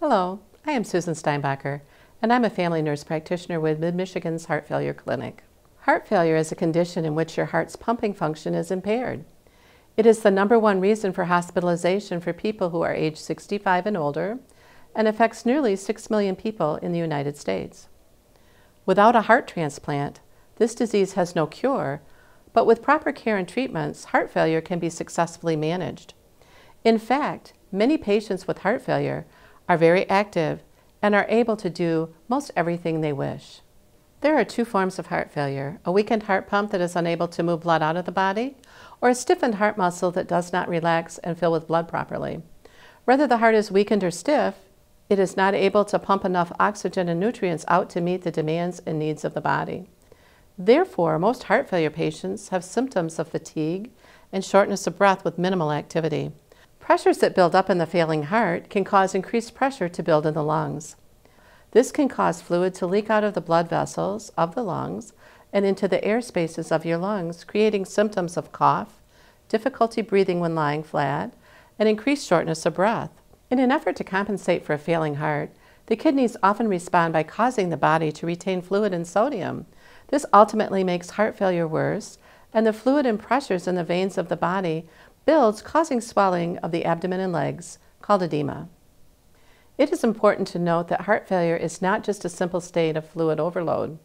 Hello, I am Susan Steinbacher, and I'm a family nurse practitioner with MidMichigan's Heart Failure Clinic. Heart failure is a condition in which your heart's pumping function is impaired. It is the #1 reason for hospitalization for people who are age 65 and older, and affects nearly 6 million people in the United States. Without a heart transplant, this disease has no cure, but with proper care and treatments, heart failure can be successfully managed. In fact, many patients with heart failure are very active and are able to do most everything they wish. There are two forms of heart failure: a weakened heart pump that is unable to move blood out of the body, or a stiffened heart muscle that does not relax and fill with blood properly. Whether the heart is weakened or stiff, it is not able to pump enough oxygen and nutrients out to meet the demands and needs of the body. Therefore, most heart failure patients have symptoms of fatigue and shortness of breath with minimal activity. Pressures that build up in the failing heart can cause increased pressure to build in the lungs. This can cause fluid to leak out of the blood vessels of the lungs and into the air spaces of your lungs, creating symptoms of cough, difficulty breathing when lying flat, and increased shortness of breath. In an effort to compensate for a failing heart, the kidneys often respond by causing the body to retain fluid and sodium. This ultimately makes heart failure worse, and the fluid and pressures in the veins of the body builds, causing swelling of the abdomen and legs, called edema. It is important to note that heart failure is not just a simple state of fluid overload.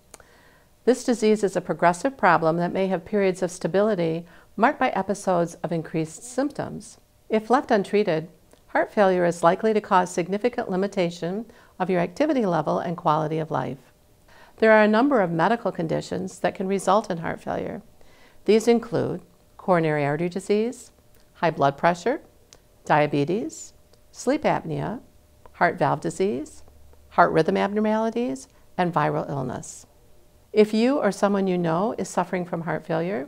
This disease is a progressive problem that may have periods of stability marked by episodes of increased symptoms. If left untreated, heart failure is likely to cause significant limitation of your activity level and quality of life. There are a number of medical conditions that can result in heart failure. These include coronary artery disease, high blood pressure, diabetes, sleep apnea, heart valve disease, heart rhythm abnormalities, and viral illness. If you or someone you know is suffering from heart failure,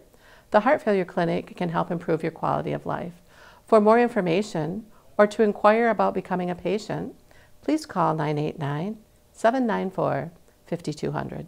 the Heart Failure Clinic can help improve your quality of life. For more information or to inquire about becoming a patient, please call 989-794-5200.